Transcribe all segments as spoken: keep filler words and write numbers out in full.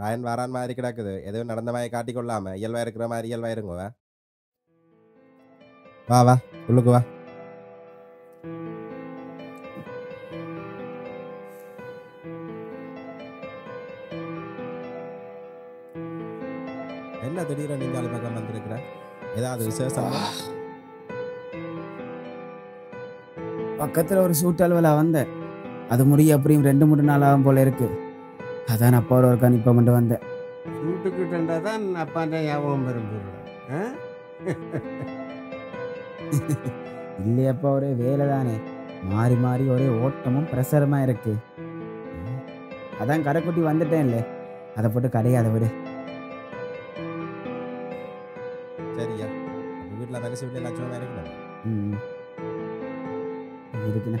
Ryan Varan Mari Kadaka, Edo Nadamai Katikolama, Yelvai Grammar Yelvairangova. Baba, Ulugova. Another deer and Galapagamantra. Eda, the research. பக்கத்துல ஒரு சூட்டல் வலை வந்த அது முடிய அப்படியும் ரெண்டு மூணு நாளாவும் போல இருக்கு அதான் அப்பா ஒரு கணிப்ப கொண்டு வந்த சூட்டுக்கு தண்டா தான் அப்பா தான் யாவும் பெரும்புறான் இல்லையப்பா ஒரே வேலை தானே மாறி மாறி ஒரே ஓட்டமும் பிரசரமா இருக்கு அதான் கரைக்குட்டி வந்துட்டேன்ல அத போட்டு கடையாத விடு சரியா வீட்ல வேலை செய்யல லட்சமா இருக்குடா ம் இருக்கنا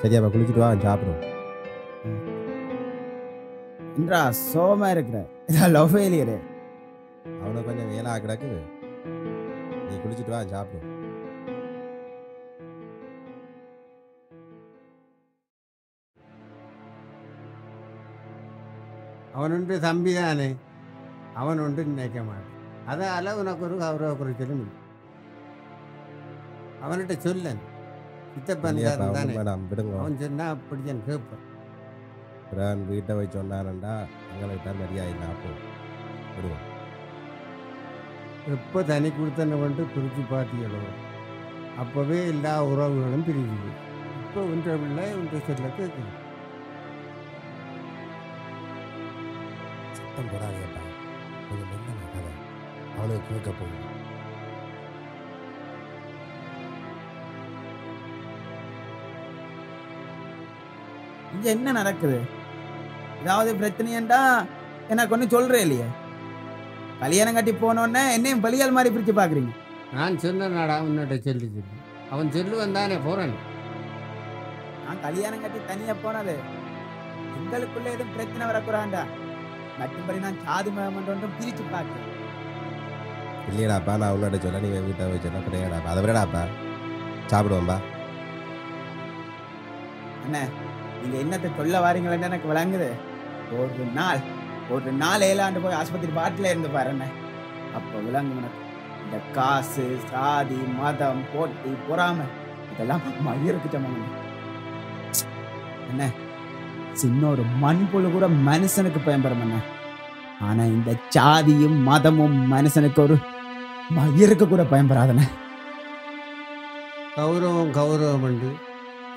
சரியா குளிச்சிட்டு வா சாப்பிடுவோம் இந்திரா சோமா இருக்குற இத லவ் ஃபெயிலியர் அவன கொஞ்சம் வேலா கிடக்குது நீ குளிச்சிட்டு வா சாப்பிடுவோம் அவனுண்டு தம்பி தானே அவனுண்டு நினைக்க மாட்டான் அதால உனக்கு ஒரு கௌரவ குறைச்சலும் இல்லை அவன்கிட்ட சொல்லன் சித்தப்பன்காரன் தானே அவன் சொன்னா அப்படிதான் கேட்பான் பிரான் வீட்டை போய் சொன்னாரண்டா எங்களுக்கு தான் மரியாதை நாப்போம் விடுவோம் எப்போ தனி கொடுத்தனை கொண்டு குறிச்சி பார்த்தியளோ அப்போவே எல்லா உறவுகளும் பிரிக்குது இப்போ ஒன்றை பிள்ளை ஒன்றை சொல்ல கேட்குது சித்தம் போடாதேப்பா கொஞ்சம் என்ன கதை அவனை கேட்க போகுது இங்க என்ன நடக்குது ஏதாவது பிரச்சனையண்டா எனக்கு ஒன்றும் சொல்றேன் இல்லையே கல்யாணம் கட்டி போனோன்னே என்னையும் பலியால் மாதிரி பிரிச்சு பாக்குறீங்க நான் சொன்னேன்டா உன்னிட்ட சொல்லி சொல்லி அவன் சொல்லுவன் தானே போறேன் நான் கல்யாணம் கட்டி தனியா போனது எங்களுக்குள்ள எதுவும் பிரச்சனை வரக்கூடாண்டா மற்றபடி நான் சாதி மகன் ஒன்றும் பிரிச்சு பார்க்கிறேன் இல்லையடாப்பா நான் உன்னோட சொல்ல நீ வீட்டை வச்சுன்னா கிடையாடாப்பா அதை விடடாப்பா சாப்பிடுவோம்பா அண்ணே நீங்கள் என்னத்தை சொல்ல வாரீங்களேன்னு எனக்கு விளங்குது ஒரு நாள் ஒரு நாள் ஏழாண்டு போய் ஆஸ்பத்திரி பாட்டில் இருந்து பாருண்ணே அப்போ விளங்குன இந்த காசு சாதி மதம் போட்டி பொறாமை இதெல்லாம் மயிருக்கு சமம் என்ன சின்ன ஒரு மண்புழு கூட மனுஷனுக்கு பயன்படும் அண்ணே ஆனா இந்த சாதியும் மதமும் மனுஷனுக்கு ஒரு மயிருக்கு கூட பயன்படாதன கௌரவம் கௌரவம் உண்டு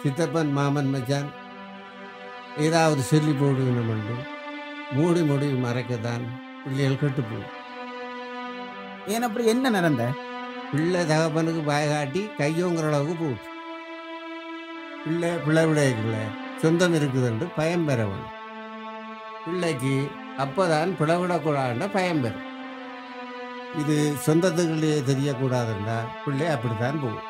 சித்தப்பன் மாமன் மச்சான் ஏதாவது சொல்லி போடுகணும் உண்டு மூடி மூடி மறைக்கத்தான் பிள்ளைகள் கட்டுப்போம் ஏன் அப்படி என்ன நடந்த பிள்ளை தகப்பனுக்கு பாய காட்டி கையோங்கிற அளவுக்கு போச்சு பிள்ளை பிள்ளை விடைக்குள்ள சொந்தம் இருக்குதுண்டு பயம் பெறவன் பிள்ளைக்கு அப்போதான் பிளவிடக்கூடாதுன்னா பயம் பெறும் இது சொந்தத்துக்குள்ளே தெரியக்கூடாதுன்னா பிள்ளை அப்படித்தான் போகும்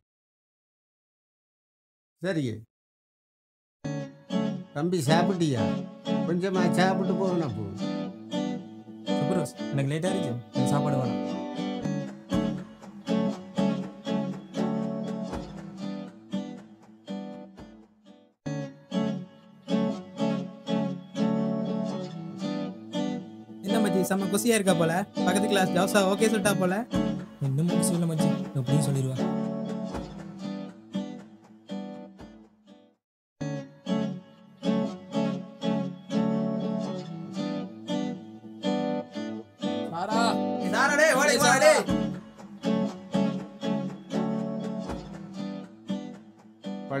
சரி தம்பி சாப்பிட்டியா கொஞ்சமா சாப்பிட்டு போகணும் போ எனக்கு லேட்டா இருக்கு எனக்கு சாப்பாடு வேணும் என்ன மச்சி செம்ம குசியா இருக்கா போல பக்கத்து கிளாஸ் ஜோசா ஓகே சொல்லிட்டா போல இன்னும் ஒன்றும் சொல்ல மச்சி நான் அப்படியே சொல்லிடுவேன்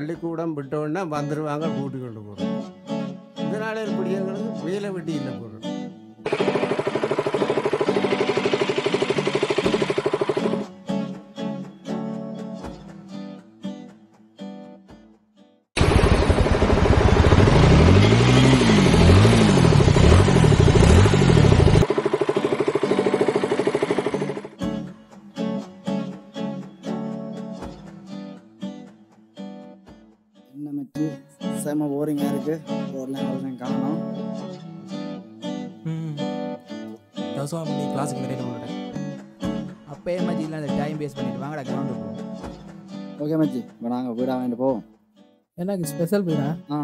பள்ளிக்கூடம் விட்டோன்னா வந்துடுவாங்க கூட்டி கொண்டு போகிறோம். இதனால் இப்படி எங்களுக்கு வேலை வெட்டி இல்லை போகிறோம். செம போரிங்காக இருக்குது. போர்லாம் எவ்வளோ காணும். விவசாயம் பண்ணி கிளாஸுக்கு நிறைய நம்மளோட அப்போயே மச்சிலாம் அந்த டைம் வேஸ்ட் பண்ணிட்டு வாங்கடா கிரவுண்டு போவோம். ஓகே மச்சி, இப்போ நாங்கள் வீடாக வாங்கிட்டு போவோம். எனக்கு ஸ்பெஷல் வீடா? ஆ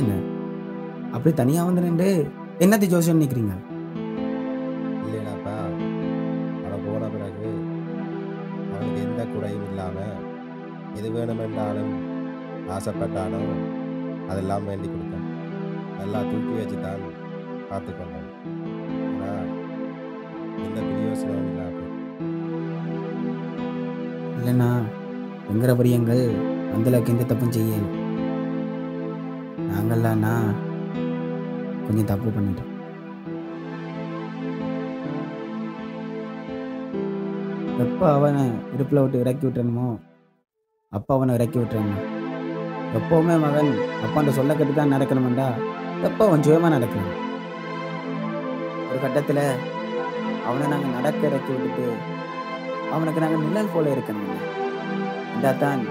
என்ன அப்படி தனியா வந்து நின்று என்னத்தை ஜோசியம் நிக்கிறீங்க? இல்லைடாப்பா, அவளை போன பிறகு அவளுக்கு எந்த குறையும் இல்லாம எது வேணுமென்றாலும் ஆசைப்பட்டாலும் அதெல்லாம் வேண்டி கொடுத்தேன். நல்லா தூக்கி வச்சு தான் பார்த்துக்கொண்டேன். ஆனால் எந்த பிரியோசனம் இல்லாம இல்லைண்ணா எங்கிற பிரியங்கள் அந்தளவுக்கு எந்த தப்பும் செய்யணும். நாங்கள்லாண்ணா கொஞ்சம் தப்பு பண்ணிட்டோம். எப்போ அவனை இடுப்பில் விட்டு இறக்கி விட்டுறணுமோ அப்போ அவனை இறக்கி விட்டுறணும். எப்போவுமே மகன் அப்பான்ற சொல்ல கட்டு தான் நடக்கணுமெண்டா எப்போ அவன் சுயமாக நடக்கணும். ஒரு கட்டத்தில் அவனை நாங்கள் நடக்க இறக்கி விட்டுட்டு அவனுக்கு நாங்கள் நிழல் போல இருக்கணுங்க. இந்தா தான்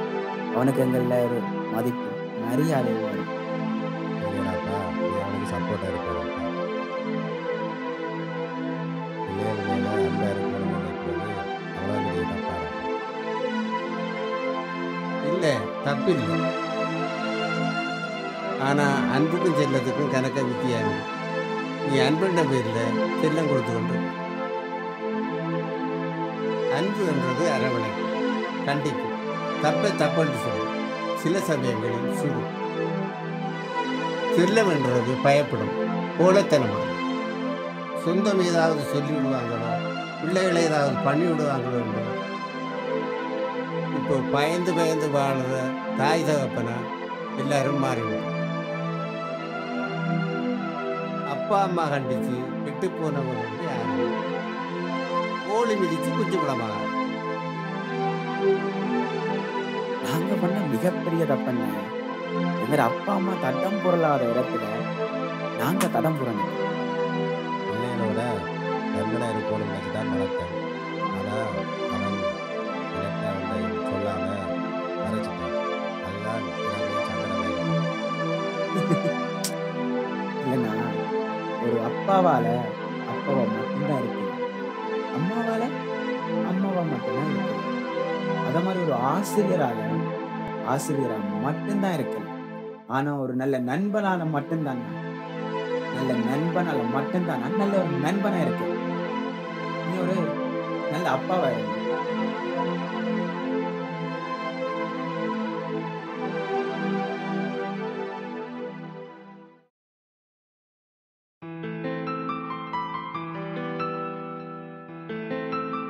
அவனுக்கு எங்களில் ஒரு மதிப்பு மரியாதை வரும். சப்போர்ட்டாக இருக்கிறது இல்லை தப்பு இல்லை. ஆனால் அன்புக்கும் செல்லத்துக்கும் கணக்காக வித்தியாங்க. நீ அன்புன்ற பேரில் செல்லம் கொடுத்து கொண்டு அன்பு என்றது அரவணைக்கு கண்டிப்பு தப்பை தப்புன்னு சொல்லும். சில சமயங்களில் சுடும் செல்லம் என்றது பயப்படும் கோலத்தனமானது. சொந்தம் ஏதாவது சொல்லிவிடுவாங்களோ பிள்ளைகளை ஏதாவது பண்ணிவிடுவாங்களோ என்று இப்போ பயந்து பயந்து வாழ்கிற தாய் தகப்பனா எல்லாரும் மாறிவிடும். அப்பா அம்மா கண்டிச்சு விட்டு போனவங்க வந்து யாரும் கோழி மிதிச்சு குஞ்சு குடமாக நாங்கள் பண்ண மிகப்பெரிய தப்பண்ண எங்கள் அப்பா அம்மா தடம் புரளாத இடத்துல நாங்கள் தடம் புரணும். பிள்ளைகளோட நண்பனாக இருக்கணும் நினச்சி தான் நடத்தேன். ஆனால் அவன் எனக்கு சொல்லாமல் மறைச்சிட்டேன். அதுதான் இல்லைண்ணா ஒரு அப்பாவால் அப்பாவை மட்டும்தான் இருக்கு, அம்மாவால் அம்மாவை மட்டும்தான் இருக்கு, அதை மாதிரி ஒரு ஆசிரியராக ஆசிரியராக மட்டும்தான் இருக்கணும். ஆனால் ஒரு நல்ல நண்பனால் மட்டும்தான் நல்ல நண்பனால் மட்டும்தான் நல்ல ஒரு நண்பனாக இருக்கு. நீ ஒரு நல்ல அப்பாவாக இருக்கு.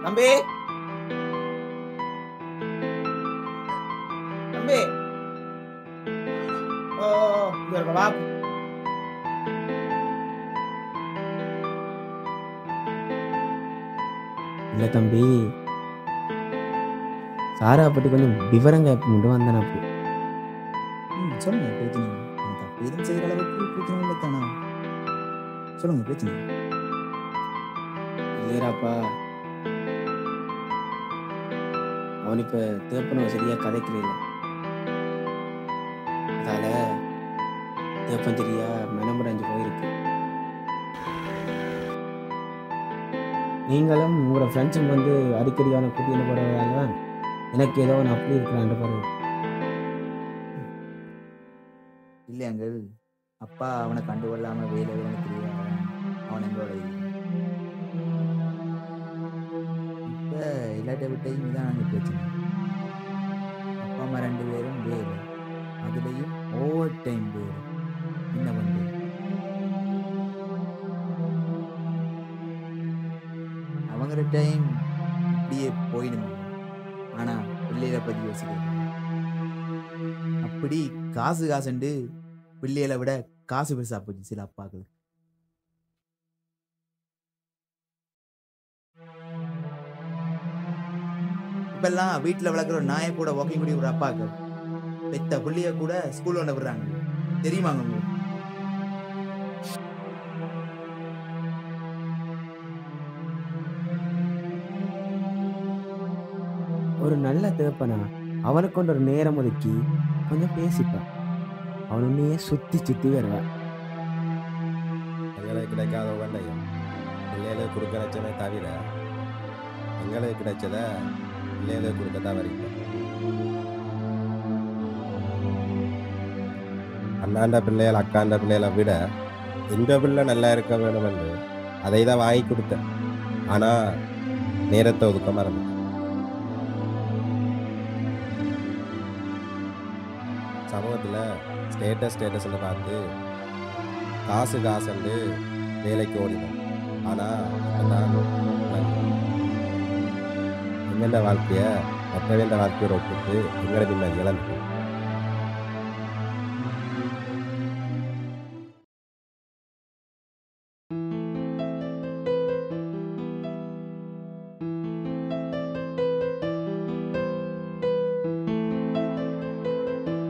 தம்பி இல்லை தம்பி சாரா பற்றி கொஞ்சம் விவரங்க மட்டும் வந்தானா சொல்லுங்க. பிரச்சனை தப்பு செய்கிற அளவுக்கு பிரச்சனை இல்லை தானா? சொல்லுங்க பிரச்சனை இல்லையாப்பா. அவன் இப்போ தேப்பனவ சரியாக கதைக்கிறீங்களா? அதால் தேப்பன் சரியா மனமுடைஞ்சு போயிருக்கு. நீங்களும் உங்களோட ஃப்ரெண்ட்ஸும் வந்து அடிக்கடி அவனை கூட்டின்னு போகிறதால தான் எனக்கு ஏதோ ஒன்று அப்படி இருக்கிறான் பாருங்க. இல்லையாங்கள் அப்பா அவனை கண்டுகொள்ளாமல் வேலை வேலைன்னு தெரியாத அவன் எங்களோட இப்போ எல்லாட்ட விட்டையும் தான் நாங்கள் பிரச்சனை. அப்பா அம்மா ரெண்டு பேரும் வேலை, அதுலேயும் ஓவர் டைம் வேலை. என்ன பண்ணுறது? அவங்கிற டைம் இப்படியே போயிடுங்க. ஆனால் பிள்ளைகளை பற்றி யோசிக்கிறது அப்படி காசு காசுண்டு பிள்ளைகளை விட காசு பெருசாக போச்சு சில அப்பாக்களுக்கு. இப்பெல்லாம் வீட்டில் வளர்க்குற நாயை கூட வாக்கிங் கூடிய ஒரு அப்பாக்கள் பெத்த பிள்ளைய கூட ஸ்கூலில் ஒன்று விடுறாங்க. தெரியுமாங்க உங்களுக்கு? ஒரு நல்ல தேப்பனா அவனை கொண்டு ஒரு நேரம் ஒதுக்கி கொஞ்சம் பேசிப்பான். அவன் உன்னையே சுற்றி சுற்றி வருவான். எங்களுக்கு கிடைக்காத உண்டையும் பிள்ளைகளுக்கு கொடுக்கறச்சமே தவிர எங்களுக்கு கிடைச்சத பிள்ளைகளுக்கு கொடுக்க தான் வரீங்க. அண்ணாண்ட பிள்ளைகள் அக்காண்ட பிள்ளைகளை விட இந்த பிள்ளை நல்லா இருக்க வேணும் என்று அதை தான் வாங்கி கொடுத்தேன். ஆனால் நேரத்தை ஒதுக்க மறந்து சமூகத்தில் ஸ்டேட்டஸ் ஸ்டேட்டஸில் பார்த்து காசு காசுண்டு வேலைக்கு ஓடிடும். ஆனால் எங்கெண்ட வாழ்க்கையை மற்ற வேண்ட வாழ்க்கையோட ஒப்பிட்டு எங்களை பின்னாடி இழந்துட்டோம்.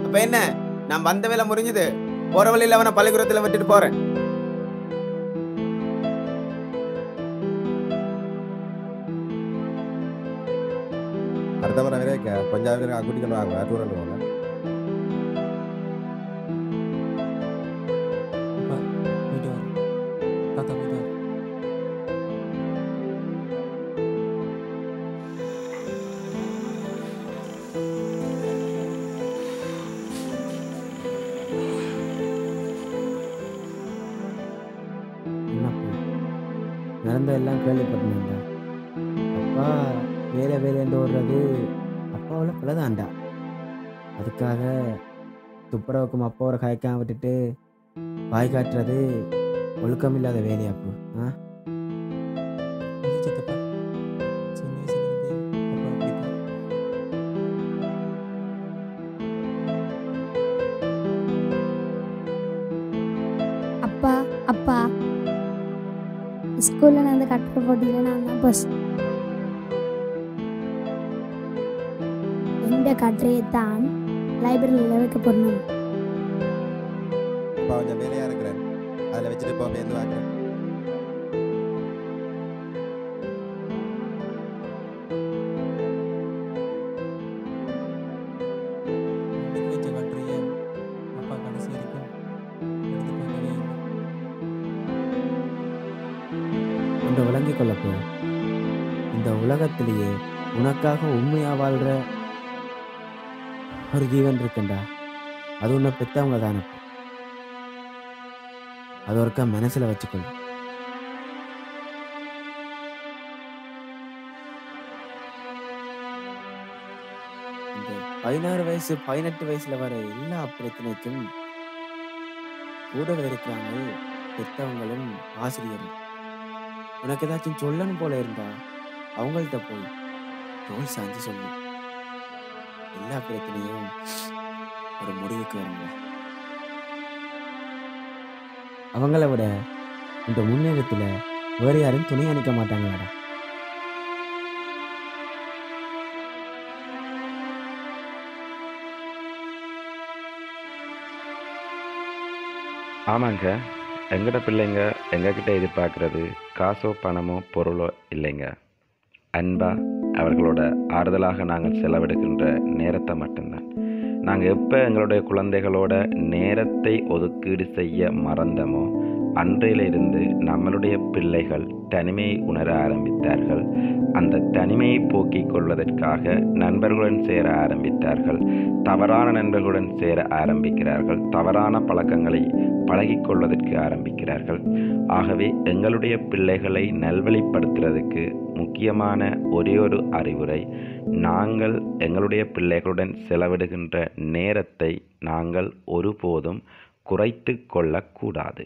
அப்ப என்ன, நான் வந்த வேலை முடிஞ்சது. போற வழியில் அவனை பள்ளிக்கூடத்தில் விட்டுட்டு போறேன். அடுத்த முறை வரைக்க பஞ்சாபி கூட்டிக்கணும் வாங்க டூரண்டு போங்க. நடந்ததெல்லாம் கேள்விப்பட்டேன்டா. அப்பா வேலை வேலைன்னு ஓடுறது அப்பாவில் பிள்ளைதான்டா. அதுக்காக துப்புரவுக்கும் அப்பாவோட காய்க்காம விட்டுட்டு வாய் காட்டுறது ஒழுக்கம் இல்லாத வேலையாப்பு. ஆ அப்பா அப்பா ஸ்கூலில் நான் அந்த கட்டுரை போட்டியில் நான் தான் ஃபர்ஸ்ட். இந்த கட்டுரையை தான் லைப்ரரியில் வைக்க போடணும். இப்போ கொஞ்சம் வேலையாக இருக்கிறேன், அதில் வச்சுட்டு இப்போ பேருந்து வாங்குறேன். விளங்கிக் கொள்ளப்போ இந்த உலகத்திலேயே உனக்காக உண்மையா வாழ்ற ஒரு ஜீவன் இருக்குண்டா. அது உன்னை பெற்றவங்க தானே. அது ஒருக்க மனசுல வச்சுக்கணும். இந்த பதினாறு வயசு பதினெட்டு வயசுல வர எல்லா பிரச்சனைக்கும் கூடவே இருக்கிறாங்க பெற்றவங்களும் ஆசிரியரும். உனக்கு ஏதாச்சும் சொல்லணும் போல இருந்தா அவங்கள்ட்ட போய் தோல் சாஞ்சு சொல்லு. எல்லா பிரச்சனையும் ஒரு முடிவுக்கு வருங்க. அவங்கள விட இந்த முன்னேற்றத்துல வேற யாரும் துணை அனுக்க மாட்டாங்களா? ஆமாங்க, எங்கள்கிட்ட பிள்ளைங்க எங்ககிட்ட எதிர்பார்க்கறது காசோ பணமோ பொருளோ இல்லைங்க. அன்பாக அவர்களோட ஆறுதலாக நாங்கள் செலவெடுக்கின்ற நேரத்தை மட்டும்தான். நாங்கள் எப்போ எங்களுடைய குழந்தைகளோட நேரத்தை ஒதுக்கீடு செய்ய மறந்தமோ அன்றையிலிருந்து நம்மளுடைய பிள்ளைகள் தனிமையை உணர ஆரம்பித்தார்கள். அந்த தனிமையை போக்கிக் கொள்வதற்காக நண்பர்களுடன் சேர ஆரம்பித்தார்கள். தவறான நண்பர்களுடன் சேர ஆரம்பிக்கிறார்கள். தவறான பழக்கங்களை பழகிக்கொள்வதற்கு ஆரம்பிக்கிறார்கள். ஆகவே எங்களுடைய பிள்ளைகளை நல்வழிப்படுத்துறதுக்கு முக்கியமான ஒரே ஒரு அறிவுரை, நாங்கள் எங்களுடைய பிள்ளைகளுடன் செலவிடுகின்ற நேரத்தை நாங்கள் ஒருபோதும் குறைத்து கொள்ளக்கூடாது.